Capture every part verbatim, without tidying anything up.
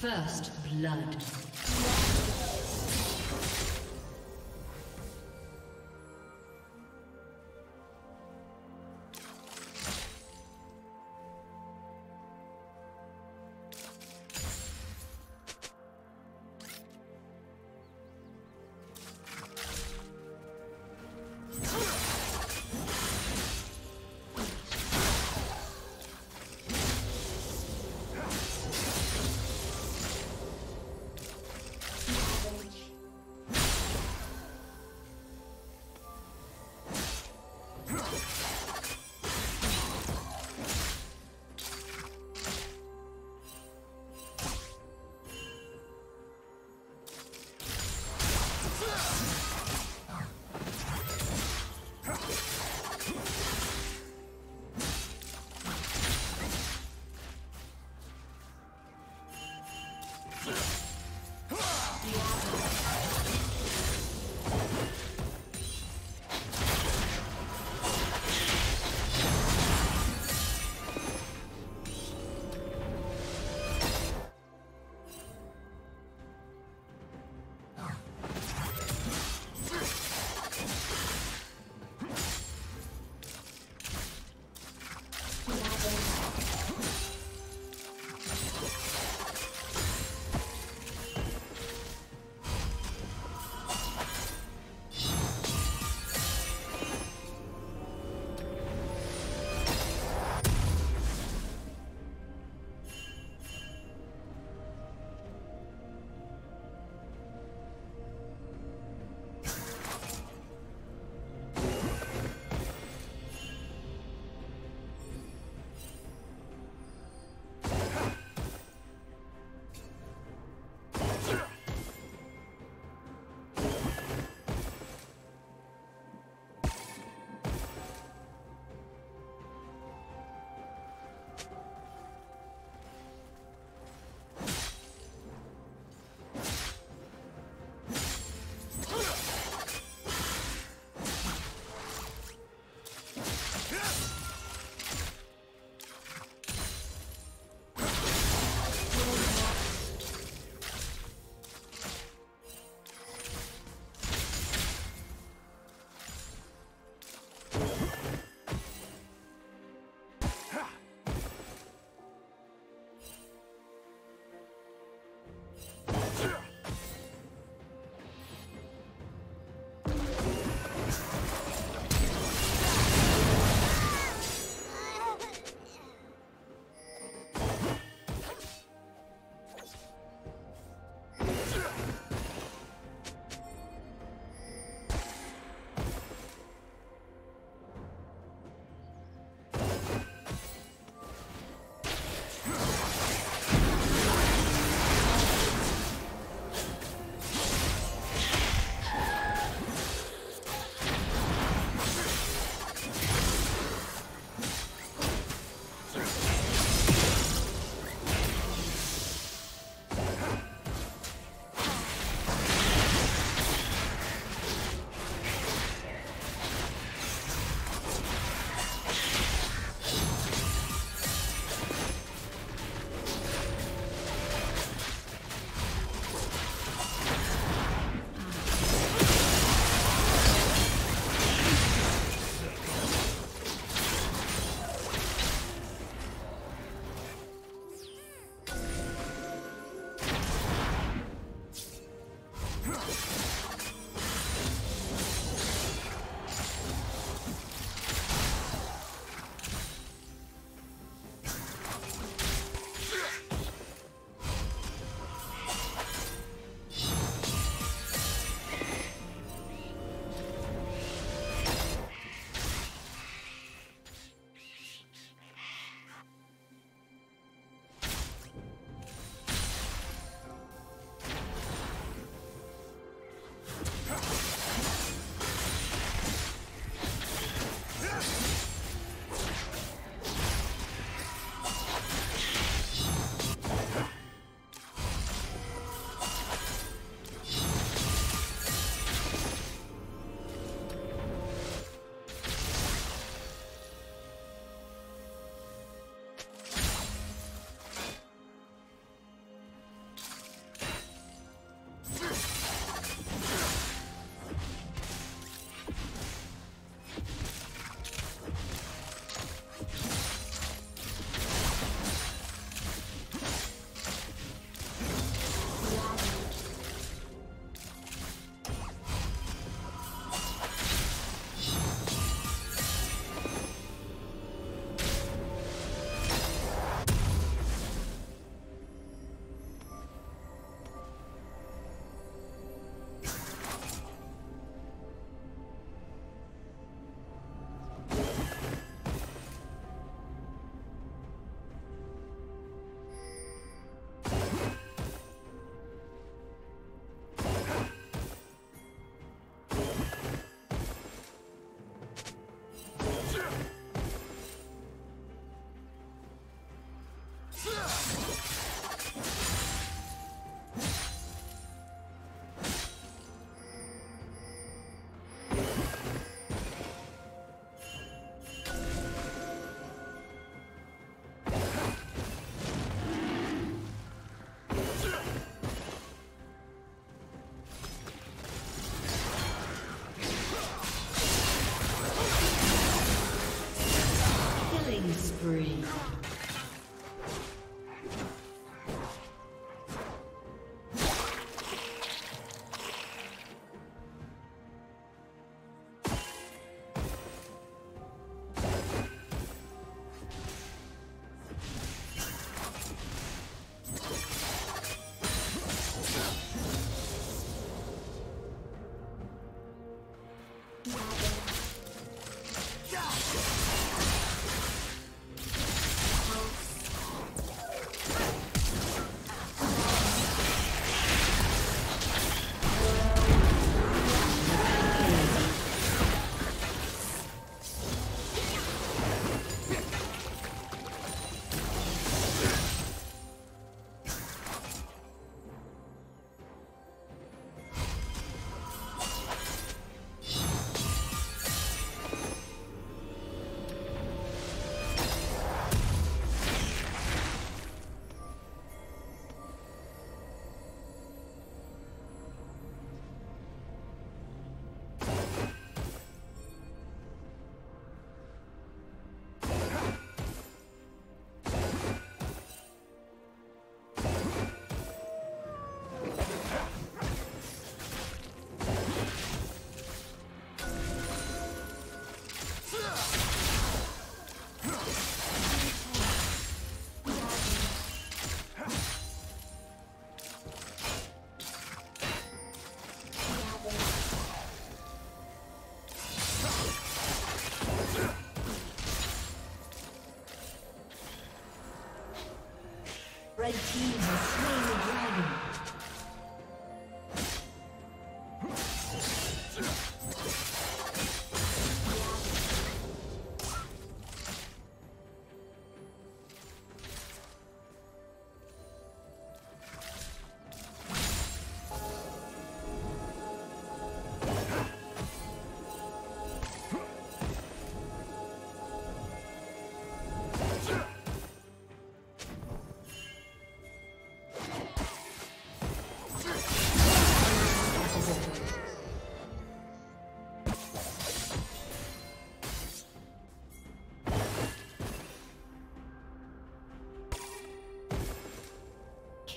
First blood. Red team has slain the dragon.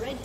Red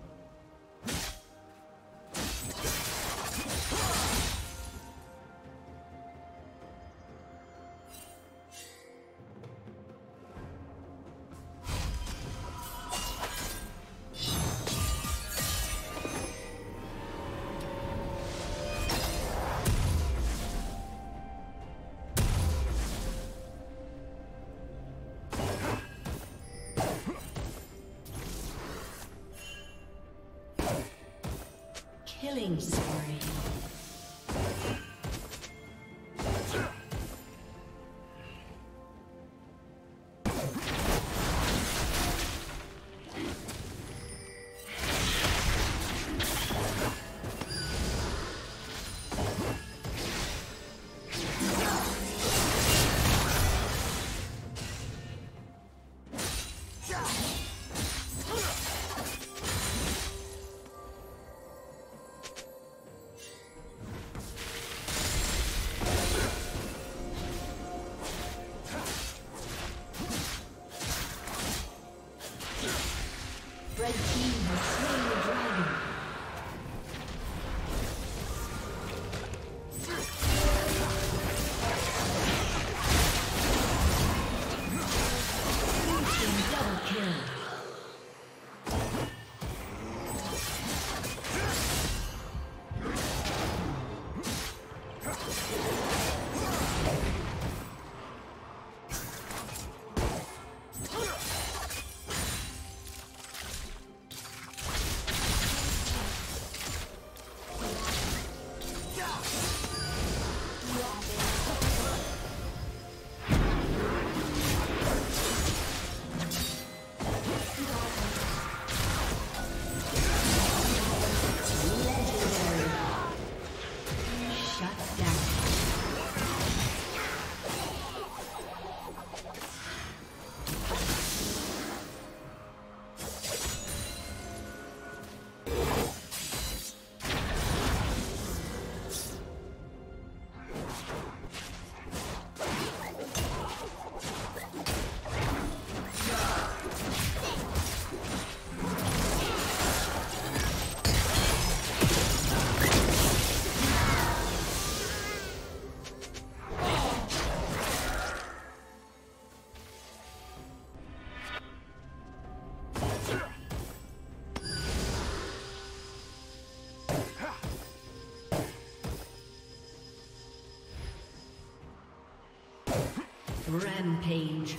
killing spree. Rampage.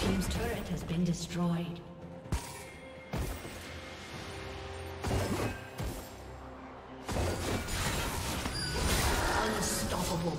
Team's turret has been destroyed. Unstoppable.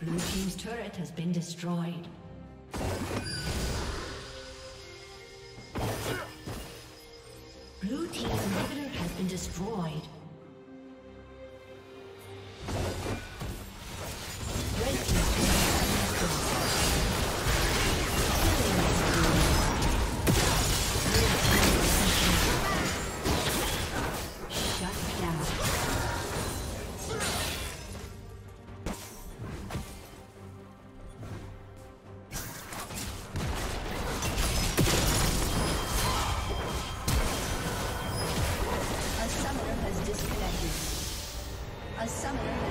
Blue team's turret has been destroyed. Blue team's inhibitor has been destroyed. Summoner